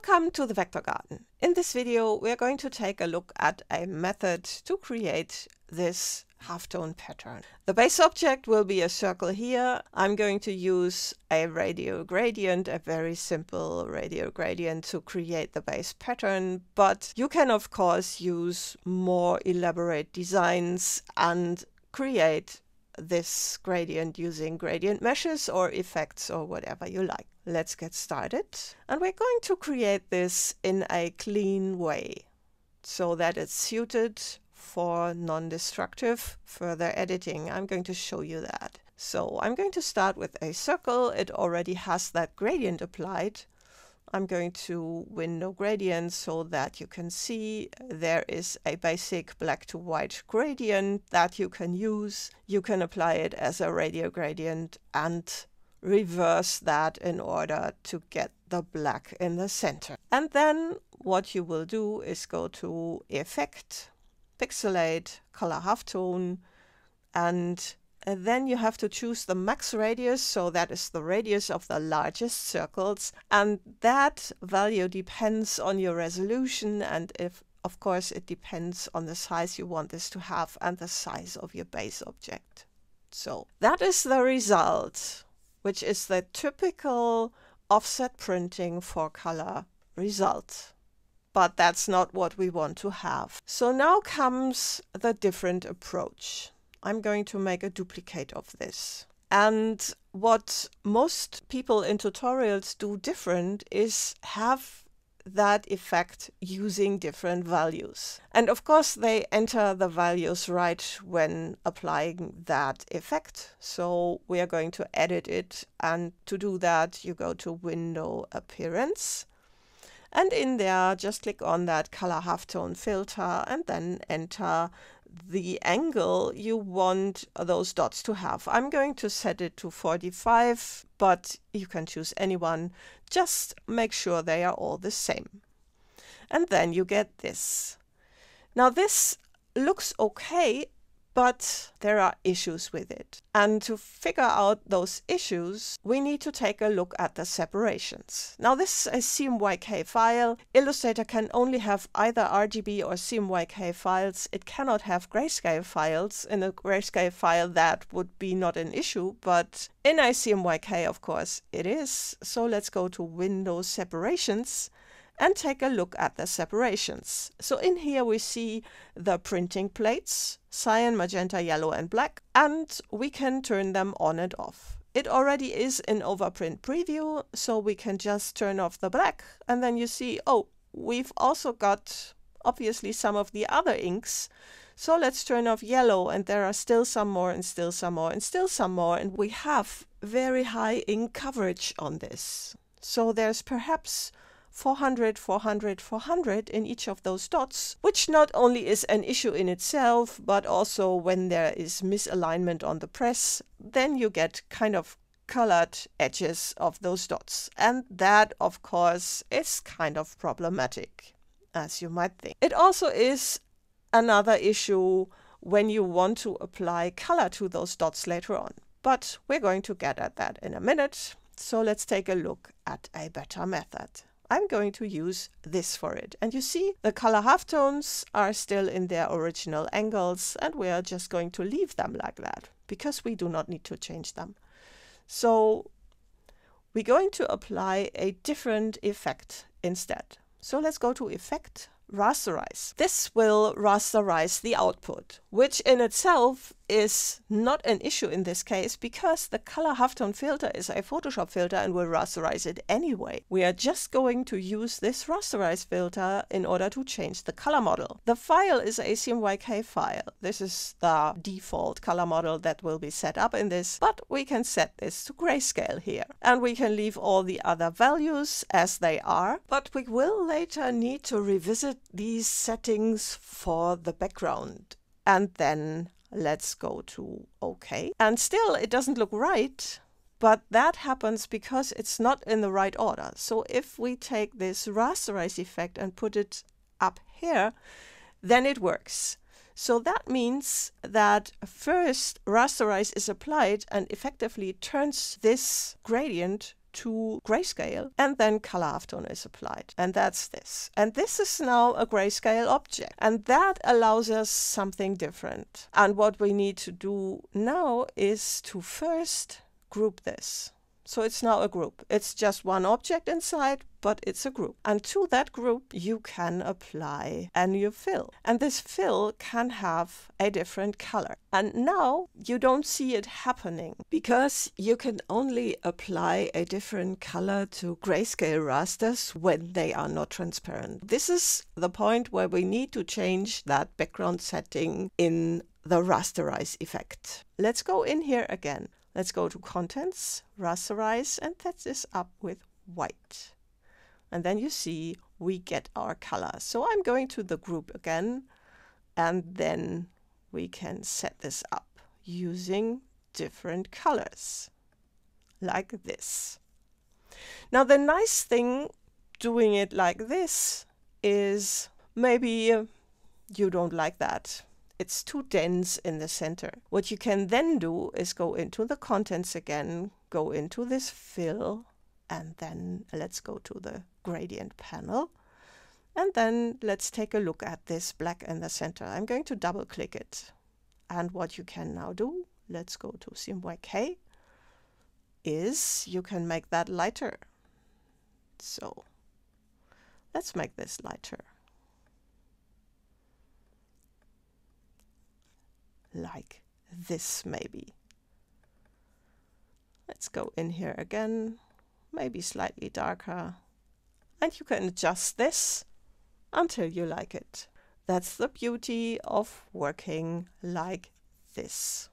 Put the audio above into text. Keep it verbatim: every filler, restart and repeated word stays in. Welcome to the Vector Garden. In this video we are going to take a look at a method to create this halftone pattern. The base object will be a circle here. I'm going to use a radial gradient, a very simple radial gradient to create the base pattern, but you can of course use more elaborate designs and create this gradient using gradient meshes or effects or whatever you like. Let's get started. And we're going to create this in a clean way so that it's suited for non-destructive further editing. I'm going to show you that. So I'm going to start with a circle. It already has that gradient applied. I'm going to window gradient so that you can see there is a basic black to white gradient that you can use. You can apply it as a radial gradient and reverse that in order to get the black in the center. And then what you will do is go to Effect, Pixelate, Color Halftone, and And then you have to choose the max radius, so that is the radius of the largest circles, and that value depends on your resolution, and if of course it depends on the size you want this to have and the size of your base object. So that is the result, which is the typical offset printing for color result. But that's not what we want to have. So now comes the different approach. I'm going to make a duplicate of this. And what most people in tutorials do different is have that effect using different values. And of course they enter the values right when applying that effect. So we are going to edit it, and to do that you go to Window, Appearance, and in there just click on that Color Halftone filter and then enter the angle you want those dots to have. I'm going to set it to forty-five, but you can choose anyone. Just make sure they are all the same. And then you get this. Now this looks okay, but there are issues with it. And to figure out those issues, we need to take a look at the separations. Now this is a C M Y K file. Illustrator can only have either R G B or C M Y K files. It cannot have grayscale files. In a grayscale file that would be not an issue, but in a C M Y K of course it is. So let's go to Window, Separations, and take a look at the separations. So in here we see the printing plates, cyan, magenta, yellow and black, and we can turn them on and off. It already is in Overprint Preview, so we can just turn off the black, and then you see, oh, we've also got obviously some of the other inks. So let's turn off yellow, and there are still some more and still some more and still some more, and we have very high ink coverage on this. So there's perhaps four hundred, four hundred, four hundred in each of those dots, which not only is an issue in itself, but also when there is misalignment on the press, then you get kind of colored edges of those dots. And that, of course, is kind of problematic, as you might think. It also is another issue when you want to apply color to those dots later on. But we're going to get at that in a minute. So let's take a look at a better method. I'm going to use this for it. And you see the color halftones are still in their original angles, and we are just going to leave them like that because we do not need to change them. So we're going to apply a different effect instead. So let's go to Effect, Rasterize. This will rasterize the output, which in itself is not an issue in this case because the Color Halftone filter is a Photoshop filter and will rasterize it anyway. We are just going to use this rasterize filter in order to change the color model. The file is a C M Y K file. This is the default color model that will be set up in this, but we can set this to grayscale here. And we can leave all the other values as they are, but we will later need to revisit these settings for the background. And then let's go to OK. And still it doesn't look right, but that happens because it's not in the right order. So if we take this rasterize effect and put it up here, then it works. So that means that first rasterize is applied and effectively turns this gradient to grayscale, and then Color Halftone is applied. And that's this. And this is now a grayscale object. And that allows us something different. And what we need to do now is to first group this. So it's now a group. It's just one object inside, but it's a group. And to that group, you can apply a new fill. And this fill can have a different color. And now you don't see it happening because you can only apply a different color to grayscale rasters when they are not transparent. This is the point where we need to change that background setting in the rasterize effect. Let's go in here again. Let's go to Contents, Rasterize, and that is up with white. And then you see we get our color. So I'm going to the group again, and then we can set this up using different colors, like this. Now the nice thing doing it like this is maybe you don't like that. It's too dense in the center. What you can then do is go into the contents again, go into this fill, and then let's go to the gradient panel. And then let's take a look at this black in the center. I'm going to double click it. And what you can now do, let's go to C M Y K, is you can make that lighter. So let's make this lighter. Like this, maybe. Let's go in here again, maybe slightly darker. And you can adjust this until you like it. That's the beauty of working like this.